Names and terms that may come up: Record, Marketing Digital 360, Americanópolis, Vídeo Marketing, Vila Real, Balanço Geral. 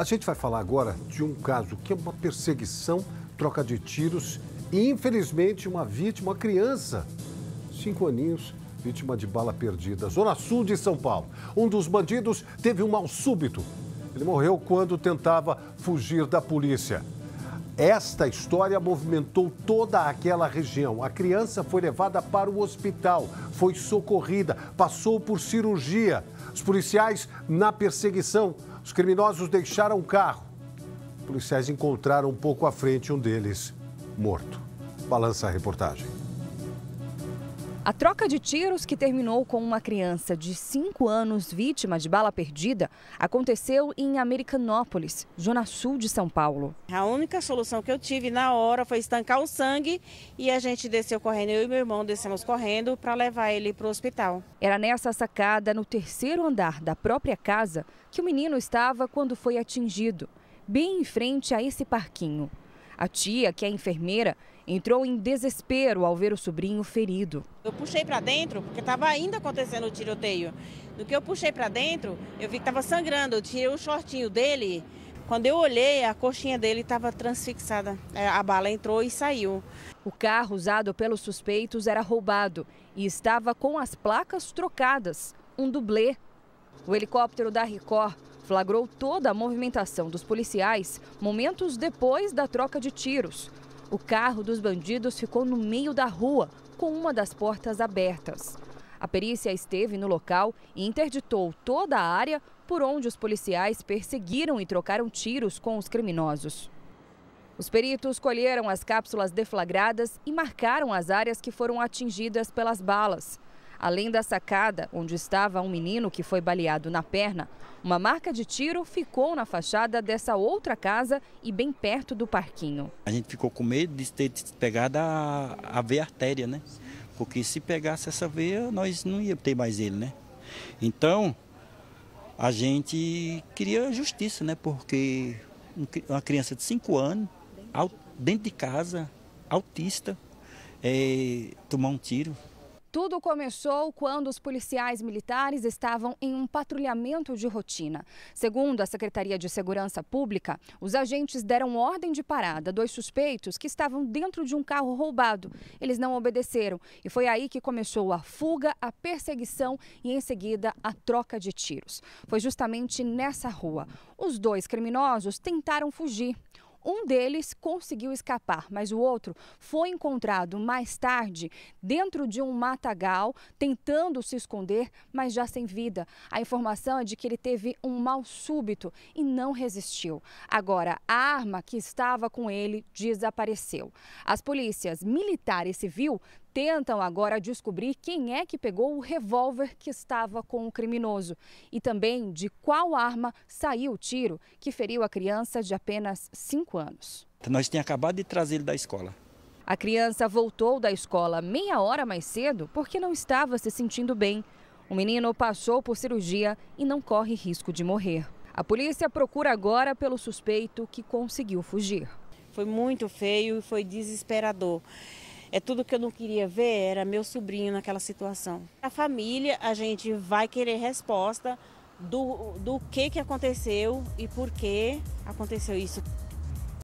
A gente vai falar agora de um caso que é uma perseguição, troca de tiros e, infelizmente, uma vítima, uma criança, 5 aninhos, vítima de bala perdida. Zona Sul de São Paulo. Um dos bandidos teve um mal súbito. Ele morreu quando tentava fugir da polícia. Esta história movimentou toda aquela região. A criança foi levada para o hospital, foi socorrida, passou por cirurgia. Os policiais na perseguição, os criminosos deixaram o carro. Os policiais encontraram um pouco à frente um deles morto. Balança a reportagem. A troca de tiros que terminou com uma criança de 5 anos vítima de bala perdida aconteceu em Americanópolis, zona sul de São Paulo. A única solução que eu tive na hora foi estancar o sangue e a gente desceu correndo, eu e meu irmão descemos correndo para levar ele para o hospital. Era nessa sacada, no terceiro andar da própria casa, que o menino estava quando foi atingido, bem em frente a esse parquinho. A tia, que é enfermeira, entrou em desespero ao ver o sobrinho ferido. Eu puxei para dentro, porque estava ainda acontecendo o tiroteio. No que eu puxei para dentro, eu vi que estava sangrando, eu tirei o shortinho dele. Quando eu olhei, a coxinha dele estava transfixada. A bala entrou e saiu. O carro usado pelos suspeitos era roubado e estava com as placas trocadas, um dublê. O helicóptero da Record flagrou toda a movimentação dos policiais momentos depois da troca de tiros. O carro dos bandidos ficou no meio da rua, com uma das portas abertas. A perícia esteve no local e interditou toda a área por onde os policiais perseguiram e trocaram tiros com os criminosos. Os peritos colheram as cápsulas deflagradas e marcaram as áreas que foram atingidas pelas balas. Além da sacada, onde estava um menino que foi baleado na perna, uma marca de tiro ficou na fachada dessa outra casa e bem perto do parquinho. A gente ficou com medo de ter pegado a veia artéria, né? Porque se pegasse essa veia, nós não ia ter mais ele, né? Então, a gente queria justiça, né? Porque uma criança de 5 anos, dentro de casa, autista, tomar um tiro. Tudo começou quando os policiais militares estavam em um patrulhamento de rotina. Segundo a Secretaria de Segurança Pública, os agentes deram ordem de parada a 2 suspeitos que estavam dentro de um carro roubado. Eles não obedeceram e foi aí que começou a fuga, a perseguição e, em seguida, a troca de tiros. Foi justamente nessa rua. Os 2 criminosos tentaram fugir. Um deles conseguiu escapar, mas o outro foi encontrado mais tarde dentro de um matagal, tentando se esconder, mas já sem vida. A informação é de que ele teve um mal súbito e não resistiu. Agora, a arma que estava com ele desapareceu. As polícias militar e civil tentam agora descobrir quem é que pegou o revólver que estava com o criminoso e também de qual arma saiu o tiro que feriu a criança de apenas 5 anos. Nós tínhamos acabado de trazer ele da escola. A criança voltou da escola meia hora mais cedo porque não estava se sentindo bem. O menino passou por cirurgia e não corre risco de morrer. A polícia procura agora pelo suspeito que conseguiu fugir. Foi muito feio e foi desesperador. É tudo que eu não queria ver, era meu sobrinho naquela situação. A família, a gente vai querer resposta do que aconteceu e por que aconteceu isso.